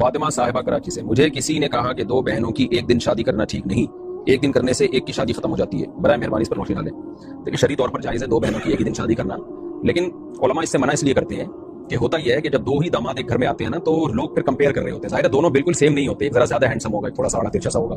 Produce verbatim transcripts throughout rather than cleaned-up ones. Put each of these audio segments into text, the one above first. फातिमा साहिबा कराची से, मुझे किसी ने कहा कि दो बहनों की एक दिन शादी करना ठीक नहीं, एक दिन करने से एक की शादी खत्म हो जाती है, बराए मेहरबानी इस पर रोशनी डालें। लेकिन शरई तौर पर जायज़ है दो बहनों की एक ही दिन शादी करना, लेकिन उलमा इससे मना इसलिए करते हैं कि होता यह है कि जब दो ही दामाद एक घर में आते हैं ना तो लोग फिर कंपेयर कर रहे होते हैं, ज़ाहिर है दोनों बिल्कुल सेम नहीं होते, ज़रा ज़्यादा हैंडसम होगा, थोड़ा सा आड़ा तिरछा सा होगा,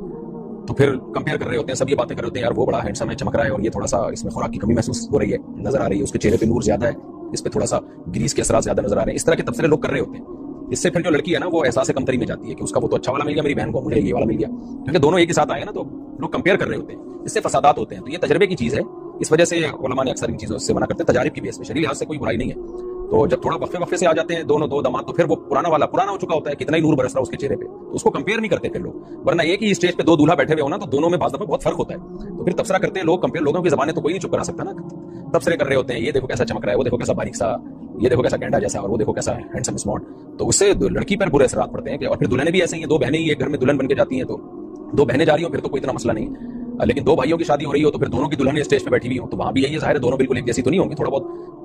तो फिर कंपेयर कर रहे होते हैं, सब ये बातें कर रहे होते हैं, यार वो बड़ा हैंडसम है, चमक रहा है, और ये थोड़ा सा इसमें खुराक की कमी महसूस हो रही है, नजर आ रही है, उसके चेहरे पर नूर ज़्यादा है, इस पर थोड़ा सा ग्रीस के असरा ज़्यादा नजर आ रहे हैं, इस तरह के तबसरे लोग कर रहे होते हैं। इससे फिर जो लड़की है ना वो एहसास कमतरी में जाती है कि उसका वो तो अच्छा वाला मिल गया मेरी बहन को, मुझे ये वाला मिल गया, क्योंकि दोनों एक ही साथ आए ना तो लोग कंपेयर कर रहे होते हैं, इससे फसादात होते हैं। तो ये तजर्बे की चीज़ है, इस वजह से उलमा ने अक्सर इन चीज़ों से मना करते हैं, तजारिब की बेस पे, शरीय लिहाज से कोई बुराई नहीं है। तो जब थोड़ा वक्फे वक्फे से आ जाते हैं दोनों दो दामाद तो फिर वो पुराना वाला पुराना हो चुका होता है, कितना ही नूर बरस रहा है उसके चेहरे पे, तो उसको कंपेयर नहीं करते फिर लोग, वरना एक ही स्टेज पे दो दूल्हा बैठे हुए हो ना तो दोनों में बात दफा बहुत फर्क होता है, तो फिर तबसरा करते हैं लोग, कंपेयर, लोगों की जबान तो कोई नहीं चुप करा सकता ना, तबसरे कर रहे होते हैं, ये देखो कैसा चमक रहा है, वो देखो कैसा बारीक सा, ये देखो कैसा गेंडा जैसा, और वो देखो कैसा हैंडसम स्मार्ट, तो उससे लड़की पर बुरे असरात पड़ते हैं। और फिर दुल्हने भी ऐसे ही, दो बहनें ही एक घर में दुल्हन बन के जाती हैं, तो दो बहनें जा रही हो फिर तो कोई इतना मसला नहीं, लेकिन दो भाइयों की शादी हो रही हो तो फिर दोनों की दुल्हन स्टेज पे बैठी हुई हो तो वहाँ भी यही ज़ाहिर है दोनों बिल्कुल एक जैसी तो नहीं होंगी, थोड़ा बहुत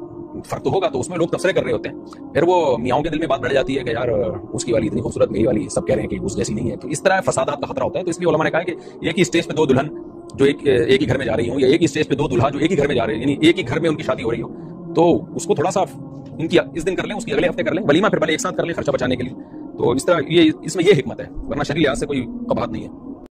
फर्क तो होगा, तो उसमें लोग तबसरे कर रहे होते हैं। फिर वो मियाओं के दिल में बात बढ़ जाती है कि यार उसकी वाली इतनी खूबसूरत, मेरी वाली सब कह रहे हैं कि उस जैसी नहीं है, तो इस तरह फसादात का खतरा होता है। तो इसलिए उलमा ने कहा कि एक ही स्टेज पे दो दुल्हन जो एक एक ही घर में जा रही हो, या एक ही स्टेज पे दो दुल्हा जो एक ही घर में जा रहे हैं, यानी एक ही घर में उनकी शादी हो रही हो, तो उसको थोड़ा सा इनकी इस दिन कर लें, उसकी अगले हफ्ते कर लें वलीमा, फिर भले एक साथ कर लें खर्चा बचाने के लिए। तो इस तरह ये इसमें ये हिकमत है, वरना शरीय लिहाज से कोई कबाहत नहीं है।